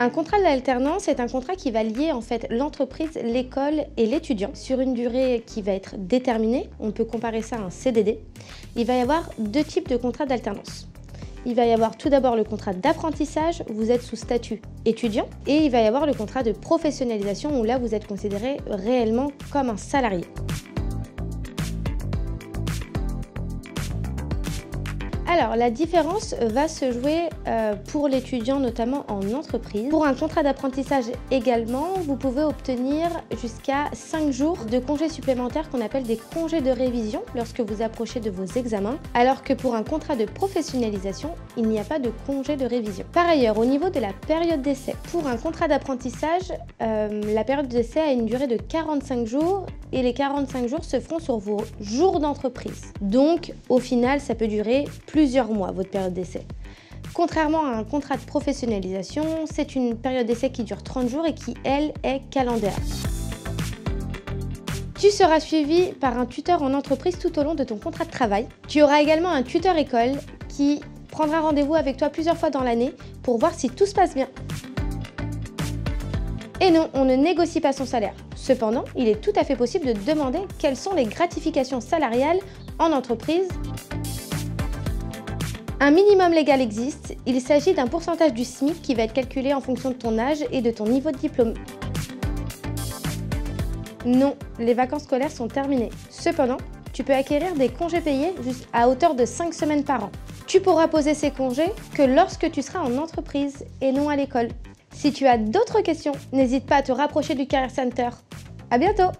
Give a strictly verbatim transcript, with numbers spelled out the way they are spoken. Un contrat d'alternance est un contrat qui va lier en fait l'entreprise, l'école et l'étudiant sur une durée qui va être déterminée. On peut comparer ça à un C D D. Il va y avoir deux types de contrats d'alternance. Il va y avoir tout d'abord le contrat d'apprentissage, vous êtes sous statut étudiant, et il va y avoir le contrat de professionnalisation où là vous êtes considéré réellement comme un salarié. Alors, la différence va se jouer euh, pour l'étudiant, notamment en entreprise. Pour un contrat d'apprentissage également, vous pouvez obtenir jusqu'à cinq jours de congés supplémentaires qu'on appelle des congés de révision lorsque vous approchez de vos examens, alors que pour un contrat de professionnalisation, il n'y a pas de congé de révision. Par ailleurs, au niveau de la période d'essai, pour un contrat d'apprentissage, euh, la période d'essai a une durée de quarante-cinq jours et les quarante-cinq jours se font sur vos jours d'entreprise. Donc, au final, ça peut durer plus plusieurs mois, votre période d'essai. Contrairement à un contrat de professionnalisation, c'est une période d'essai qui dure trente jours et qui, elle, est calendaire. Tu seras suivi par un tuteur en entreprise tout au long de ton contrat de travail. Tu auras également un tuteur école qui prendra rendez-vous avec toi plusieurs fois dans l'année pour voir si tout se passe bien. Et non, on ne négocie pas son salaire. Cependant, il est tout à fait possible de demander quelles sont les gratifications salariales en entreprise. Un minimum légal existe, il s'agit d'un pourcentage du SMIC qui va être calculé en fonction de ton âge et de ton niveau de diplôme. Non, les vacances scolaires sont terminées. Cependant, tu peux acquérir des congés payés jusqu'à hauteur de cinq semaines par an. Tu pourras poser ces congés que lorsque tu seras en entreprise et non à l'école. Si tu as d'autres questions, n'hésite pas à te rapprocher du Career Center. À bientôt!